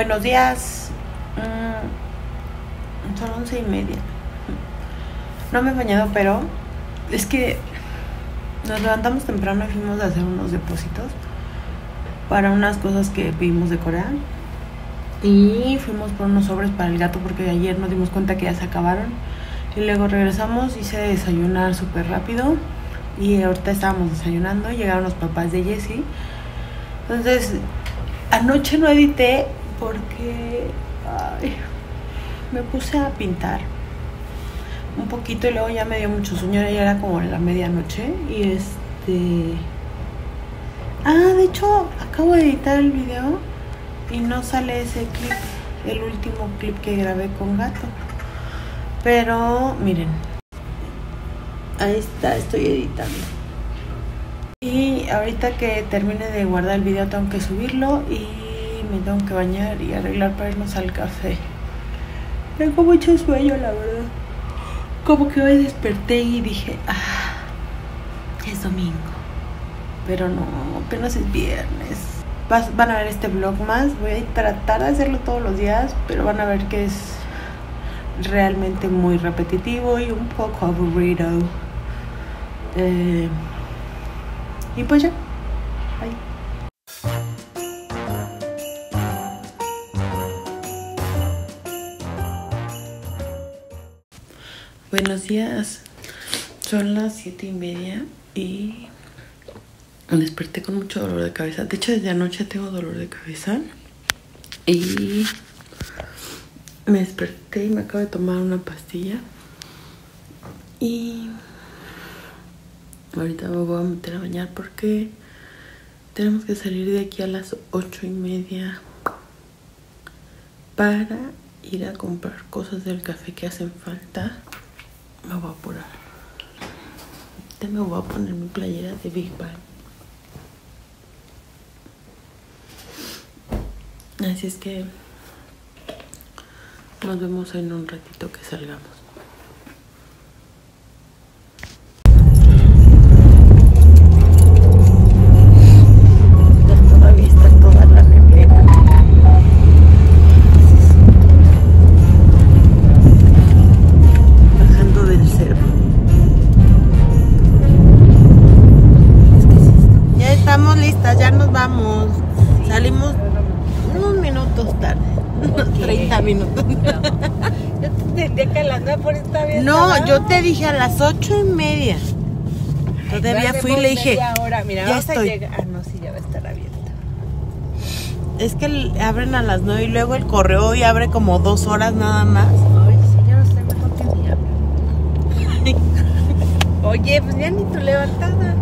Buenos días. Son 11:30. No me he bañado, pero es que nos levantamos temprano y fuimos a hacer unos depósitos para unas cosas que pedimos de Corea. Y fuimos por unos sobres para el gato porque ayer nos dimos cuenta que ya se acabaron. Y luego regresamos, hice desayunar súper rápido. Y ahorita estábamos desayunando, llegaron los papás de Jessie. Entonces, anoche no edité porque me puse a pintar un poquito y luego ya me dio mucho sueño, ya era como la medianoche. Y de hecho, acabo de editar el video y no sale ese clip, el último clip que grabé con gato. Pero miren, ahí está, estoy editando. Y ahorita que termine de guardar el video tengo que subirlo y me tengo que bañar y arreglar para irnos al café. Tengo mucho sueño, la verdad. Como que hoy desperté y dije, es domingo. Pero no, apenas es viernes. Van a ver este vlog más. Voy a tratar de hacerlo todos los días, pero van a ver que es realmente muy repetitivo y un poco aburrido. Y pues ya. Bye. Buenos días. Son las 7:30 y desperté con mucho dolor de cabeza. De hecho, desde anoche tengo dolor de cabeza. Y me desperté y me acabo de tomar una pastilla. Y ahorita me voy a meter a bañar porque tenemos que salir de aquí a las 8:30 para ir a comprar cosas del café que hacen falta. Me voy a apurar. Ahorita me voy a poner mi playera de Big Bang. Así es que nos vemos en un ratito que salgamos. Todavía está toda la neblina. Bajando del cerro. Ya estamos listas, ya nos vamos. Sí. Salimos unos minutos tarde. Okay. 30 minutos. Yo te tendría que alargar por esta vez. No, yo te dije a las 8:30. Todavía fui y le dije. Ahora, mira, ya estoy. No, sí, ya va a estar abierta. Es que abren a las 9 y luego el correo hoy abre como 2 horas nada más. Ay, sí, ya no sé, mejor que ni abren. Oye, pues ya ni tu levantada.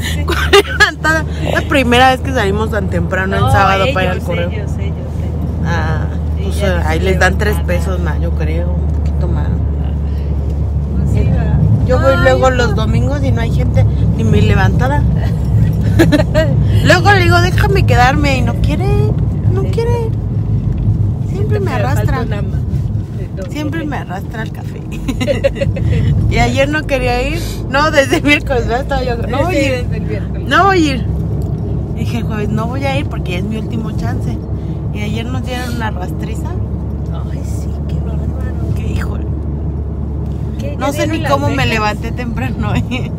Sí. Levantada. La primera vez que salimos tan temprano el sábado para ir al correo. Yo sé. Pues, sí, ahí les dan 3 pesos más, yo creo, un poquito más. Pues sí, yo voy luego los domingos y no hay gente ni me levantada. Luego le digo, déjame quedarme y no quiere. Siempre me arrastra. Siempre me arrastra al café. Y ayer no quería ir. No, desde el miércoles ya estaba yo. No voy a ir. Dije el jueves, no voy a ir porque es mi último chance. Y ayer nos dieron una rastriza. Ay, sí, qué bárbaro. Qué hijo. No sé ni cómo me levanté temprano. Sí,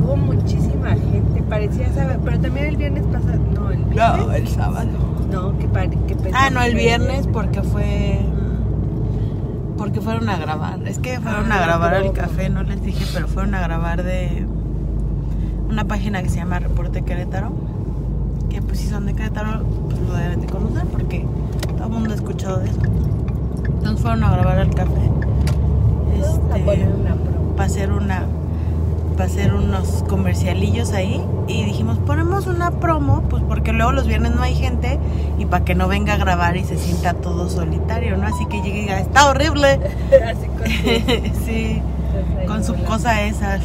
hubo muchísima gente. Parecía saber. Pero también el viernes pasado. No, el viernes. No, el sábado. No, que no, el viernes porque fue. Porque fueron a grabar. Es que fueron a grabar al café, no les dije, pero fueron a grabar de una página que se llama Reporte Querétaro. Que pues si son de Querétaro, pues lo deben de conocer porque todo el mundo ha escuchado de eso. Entonces fueron a grabar al café. Para hacer unos comercialillos ahí. Y dijimos, ponemos una promo, pues porque luego los viernes no hay gente. Y para que no venga a grabar y se sienta todo solitario, ¿no? Así que llegue y diga, está horrible. Así con su, sí, con su cosa esa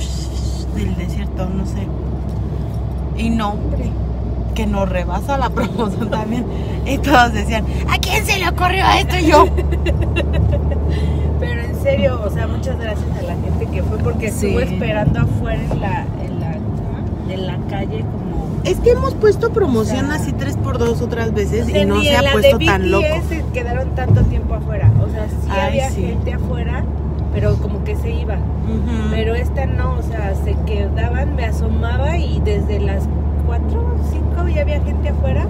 del desierto, no sé. Y no, que nos rebasa la promoción también. Y todos decían, ¿a quién se le ocurrió esto? Y yo, pero en serio, o sea, muchas gracias a la gente que fue porque estuvo esperando afuera en la calle como... Es que hemos puesto promoción, o sea, así 3x2 otras veces, o sea, y no se ha puesto tan loco. Se quedaron tanto tiempo afuera, o sea, sí había gente afuera, pero como que se iba. Pero esta no, o sea, se quedaban, me asomaba y desde las 4 o 5 ya había gente afuera,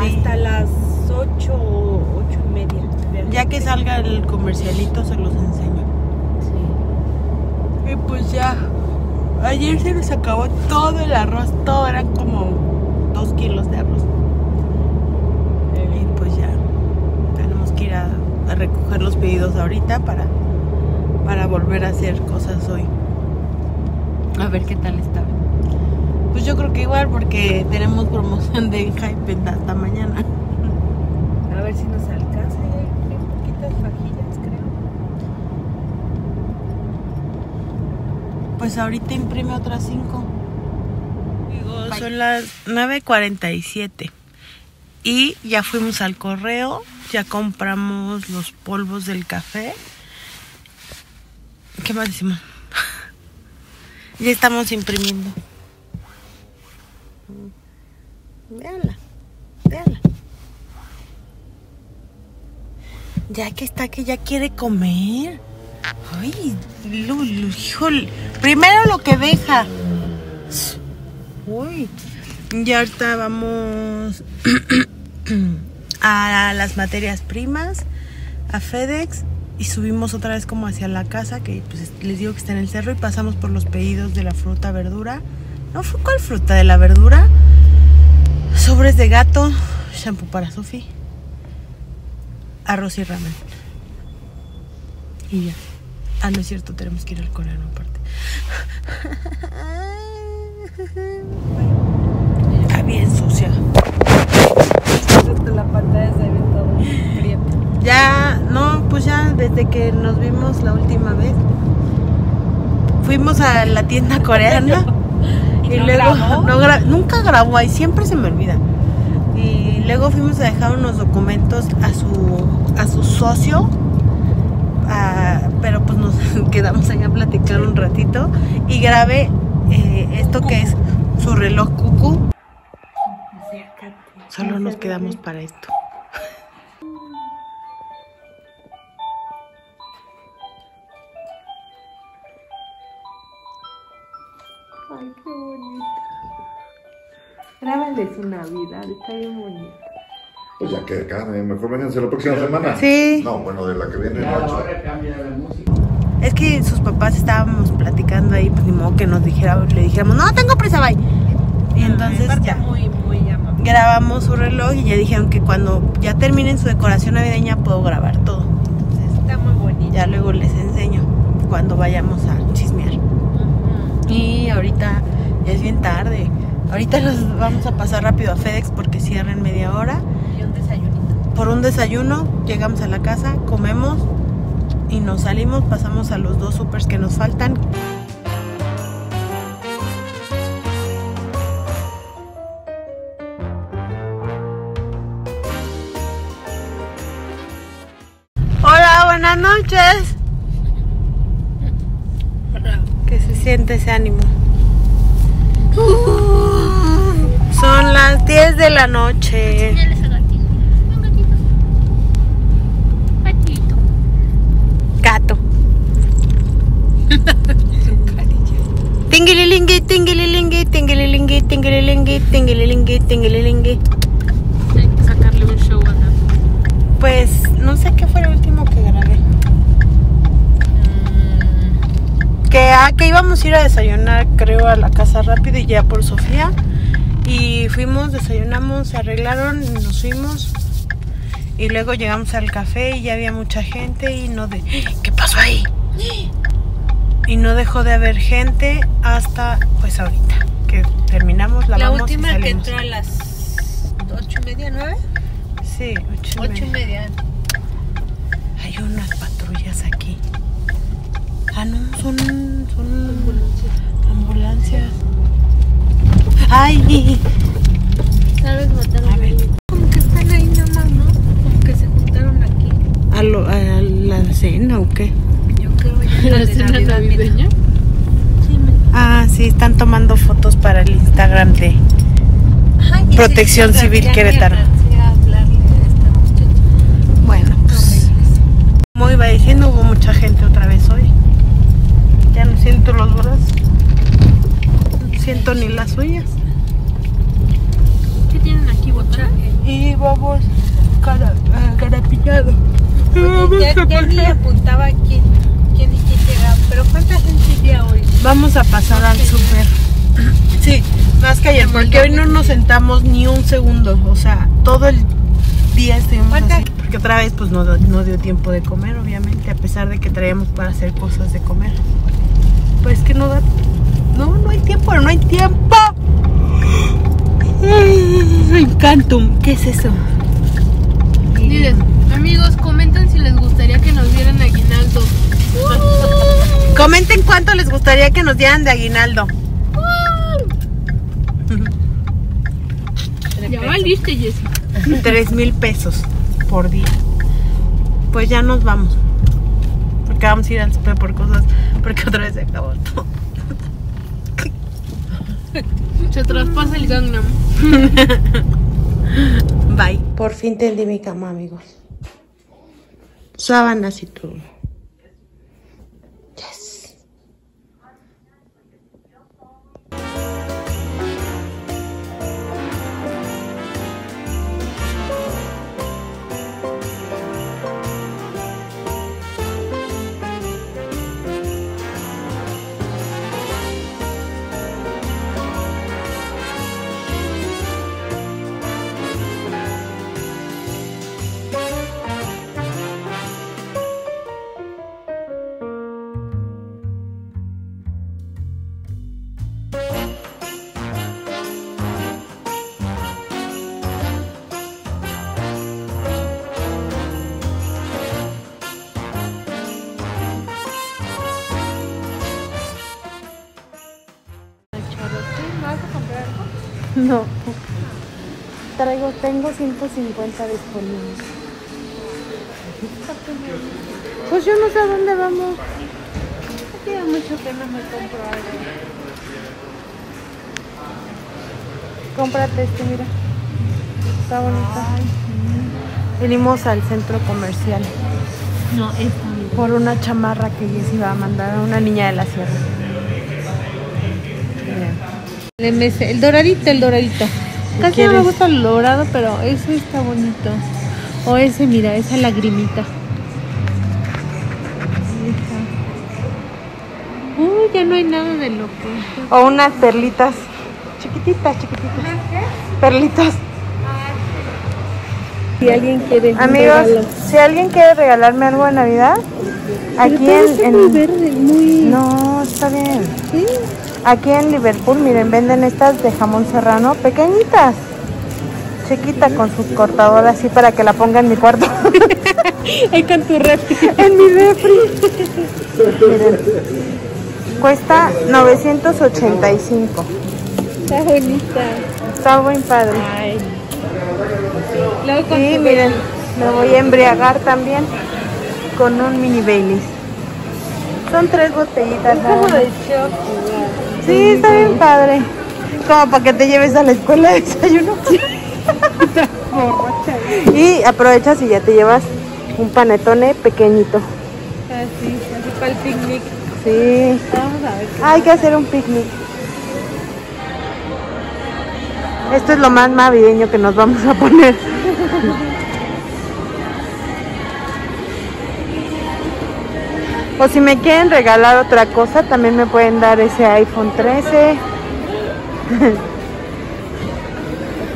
hasta las 8 o 8 y media. Ya que salga el comercialito se los enseño. Sí. Y pues ya, ayer se nos acabó todo el arroz, todo, eran como 2 kilos de arroz. Y pues ya, tenemos que ir a recoger los pedidos ahorita para volver a hacer cosas hoy. A ver qué tal está. Pues yo creo que igual, porque tenemos promoción de Hype hasta mañana. A ver si nos alcanza. Hay poquitas fajillas, creo. Pues ahorita imprime otras 5. Digo, son las 9:47. Y ya fuimos al correo. Ya compramos los polvos del café. ¿Qué más hicimos? Ya estamos imprimiendo. Véanla, véanla. Ya que está, que ya quiere comer. Ay, Lulu, híjole. Primero lo que deja. Uy. Ya ahorita vamos a las materias primas, a FedEx. Y subimos otra vez como hacia la casa, que pues les digo que está en el cerro, y pasamos por los pedidos de la fruta, verdura. No, ¿cuál fruta? De la verdura. Sobres de gato, shampoo para Sofie, arroz y ramen. Y ya. Ah, no es cierto, tenemos que ir al coreano aparte. Está bien sucia. La pantalla se ve todo prieta. Ya, no, pues ya desde que nos vimos la última vez fuimos a la tienda coreana y no luego grabó. Nunca grabó ahí, siempre se me olvida. Y luego fuimos a dejar unos documentos a su socio, pero pues nos quedamos allá a platicar un ratito y grabé esto que es su reloj cucú. Solo nos quedamos para esto. Ay, qué bonita. Grábales su Navidad, está bien bonito. Pues ya que mejor vénganse la próxima semana. Sí. No, bueno, de la que viene no. Es que sus papás estábamos platicando ahí, pues ni modo que nos dijera, le dijéramos, no, tengo prisa, bye. Y entonces ya grabamos su reloj y ya dijeron que cuando ya terminen su decoración navideña puedo grabar todo. Entonces, está muy bonito. Ya luego les enseño cuando vayamos a chismear. Y ahorita ya es bien tarde. Ahorita los vamos a pasar rápido a FedEx porque cierra en media hora. Y un desayunito. Por un desayuno llegamos a la casa, comemos y nos salimos, pasamos a los 2 supers que nos faltan. Hola, buenas noches. Siente ese ánimo. Son las 10 de la noche. Gato. Tingililingui, tingililingui, tingililingui, tingililingui, tingililingui, tingililingui. Hay que sacarle un show acá. Pues no sé qué fue el último que grabé. Que íbamos a ir a desayunar, creo, a la casa rápido y ya por Sofía. Y fuimos, desayunamos, se arreglaron, nos fuimos. Y luego llegamos al café y ya había mucha gente y no de... ¿Qué pasó ahí? Y no dejó de haber gente hasta, pues, ahorita. Que terminamos, lavamos y salimos. La última que entró a las 8:30, 9. Sí, 8:30. Hay unas patrullas aquí. Ah, no, son ambulancias. ¡Ay! Tal vez mataron a ver. Como que están ahí nomás, ¿no? Como que se juntaron aquí. ¿A la cena o qué? Yo creo que ya la cena navideña. Sí, Ah, sí, están tomando fotos para el Instagram de Protección Civil Querétaro. Bueno, pues, como iba diciendo, hubo mucha gente otra vez hoy. Ya no siento los brazos, no siento ni las uñas. ¿Qué tienen aquí, botón? Y vamos carapillado. Ya ni apuntaba quién y quién llega, pero ¿cuánta gente llega hoy? Vamos a pasar al súper. Sí, más que ayer, porque hoy no nos sentamos ni un segundo, o sea, todo el día estuvimos así, porque otra vez pues no dio tiempo de comer, obviamente, a pesar de que traíamos para hacer cosas de comer. Pues que no da, no hay tiempo, no hay tiempo. Encantum, ¿qué es eso? Diles, amigos, comenten si les gustaría que nos dieran aguinaldo. Comenten cuánto les gustaría que nos dieran de aguinaldo. Ya valiste, Jessie. 3,000 pesos por día. Pues ya nos vamos, porque vamos a ir al super por cosas, porque otra vez se acabó todo. Se traspasa el Gangnam. Bye. Por fin tendí mi cama, amigos. Sábanas y todo. Yes. No, tengo 150 disponibles. Pues yo no sé a dónde vamos. No tiene mucho pena, me compro algo. Cómprate este, mira. Está bonito. Venimos al centro comercial. No, es por una chamarra que Jessie va a mandar a una niña de la sierra. El doradito, el doradito. Casi no me gusta el dorado, pero ese está bonito. O ese, mira, esa lagrimita. Uy, ya no hay nada de loco. O unas perlitas. Chiquititas, chiquititas. Perlitas. Si alguien quiere. Amigos, si alguien quiere regalarme algo de Navidad, aquí en muy verde, muy... No, está bien. ¿Sí? Aquí en Liverpool, miren, venden estas de jamón serrano, pequeñitas, chiquita, con su cortadora así para que la ponga en mi cuarto. Ahí con tu refri. En mi refri. Miren, cuesta 985. Está bonita. Está buen padre. Ay. Y miren, me voy a embriagar también con un mini Baileys. Son 3 botellitas. Es como de chocolate. Sí, está bien padre. Como para que te lleves a la escuela de desayuno. Sí. Y aprovechas y ya te llevas un panetone pequeñito. Así, así para el picnic. Sí. Vamos a ver. Hay que hacer un picnic. Esto es lo más navideño que nos vamos a poner. O si me quieren regalar otra cosa, también me pueden dar ese iPhone 13.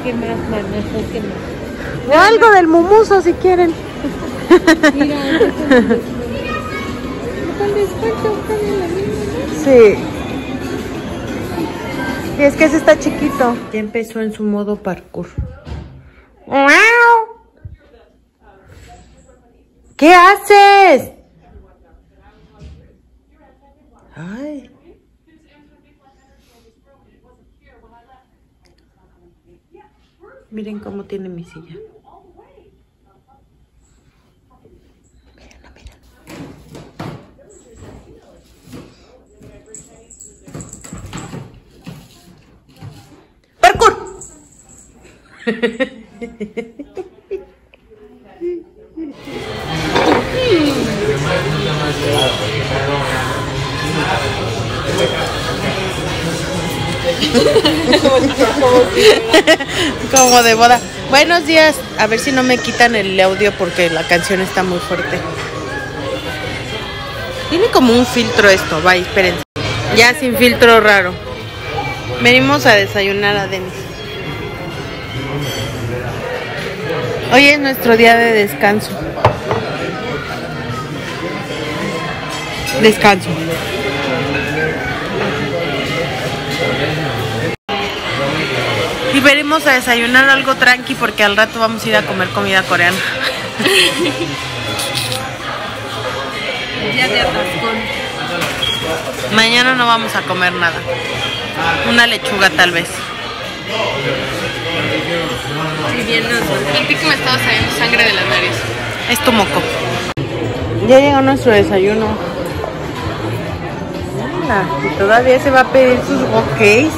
¿Qué más, manejo? ¿Qué más? Algo del Mumuso, si quieren. Mira, sí. Y es que ese está chiquito. Ya empezó en su modo parkour. ¿Qué haces? Ay. Miren cómo tiene mi silla. Mírenla, miren. Como de boda. Buenos días. A ver si no me quitan el audio porque la canción está muy fuerte. Tiene como un filtro esto. Va, espérense. Ya sin filtro raro. Venimos a desayunar a Dennis. Hoy es nuestro día de descanso. Descanso. Y venimos a desayunar algo tranqui porque al rato vamos a ir a comer comida coreana. Día de atascón. Mañana no vamos a comer nada. Una lechuga tal vez. El pico me estaba saliendo sangre de la nariz. Es tu moco. Ya llegó nuestro desayuno. Hola, y todavía se va a pedir sus hotcakes.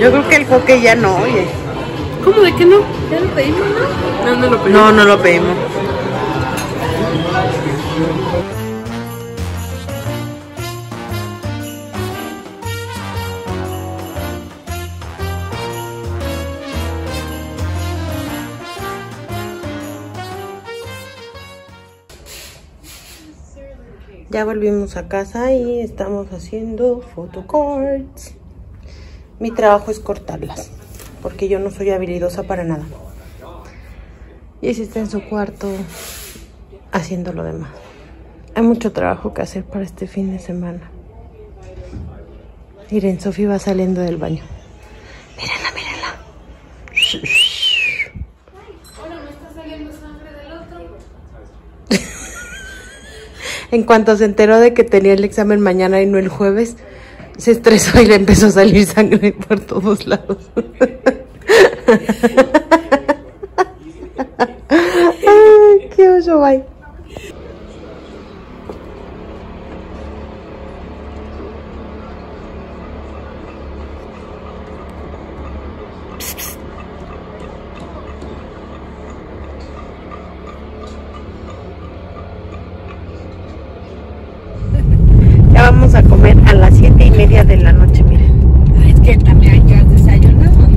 Yo creo que el hotcake ya no, oye. ¿Cómo de que no? ¿Ya lo pedimos, no? No, no lo pedimos. No, no lo pedimos. Ya volvimos a casa y estamos haciendo photocards. Mi trabajo es cortarlas, porque yo no soy habilidosa para nada. Y si está en su cuarto haciendo lo demás. Hay mucho trabajo que hacer para este fin de semana. Miren, Sofía va saliendo del baño. Mírenla, mírenla. Hola, me está saliendo sangre del otro. En cuanto se enteró de que tenía el examen mañana y no el jueves, se estresó y le empezó a salir sangre por todos lados. Ay, qué oso, bye. Vamos a comer a las 7:30 de la noche, miren. Es que también ya desayunamos.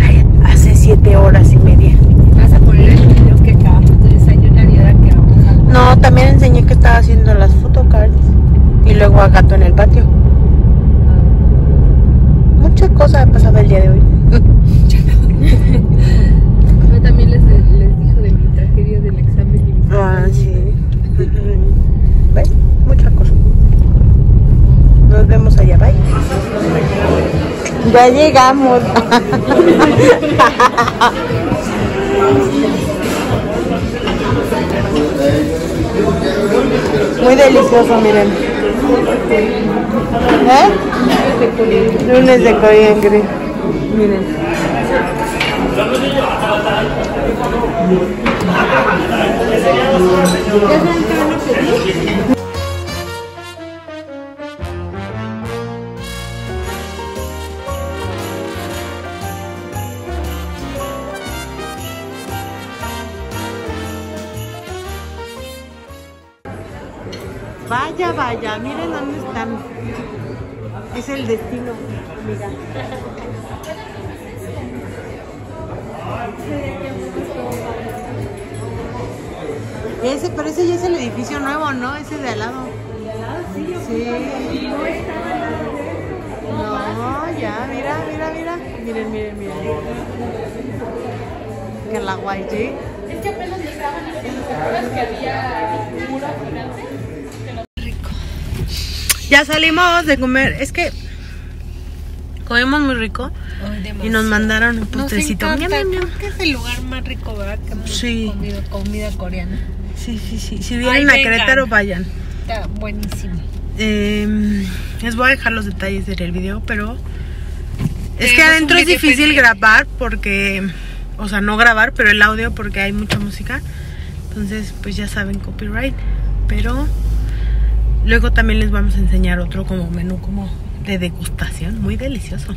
Ay, hace 7 horas y media. ¿Vas a poner el video que acabamos de desayunar y ahora que vamos a...? No, también enseñé que estaba haciendo las photocards y luego a gato en el patio. Muchas cosas han pasado el día de hoy. Yo también les dijo de mi tragedia del examen. Y mi tragedia. Ah, sí. ¿Ves? Muchas cosas. Nos vemos allá, bye. Ya llegamos. Muy delicioso, miren. ¿Eh? Lunes de coriandre. Miren. Vaya, vaya, miren dónde están. Es el destino, mira. Ese, pero ese ya es el edificio nuevo, ¿no? Ese de al lado. ¿El de al lado? Sí. Sí. No, ya, mira, mira, mira. Miren, miren, miren. Que la guay, ¿sí? Es que apenas estaban haciendo las que había un muro gigante. Ya salimos de comer, es que comimos muy rico. Ay, y nos mandaron un postrecito. Nos encanta. Creo que es el lugar más rico, ¿verdad? Que hemos comido comida coreana. Sí, sí, sí. Si vienen a Querétaro, vayan. Está buenísimo. Les voy a dejar los detalles del video, pero es que adentro es difícil grabar porque, o sea, no grabar, pero el audio porque hay mucha música. Entonces, pues ya saben, copyright, pero... Luego también les vamos a enseñar otro como menú como de degustación, muy delicioso.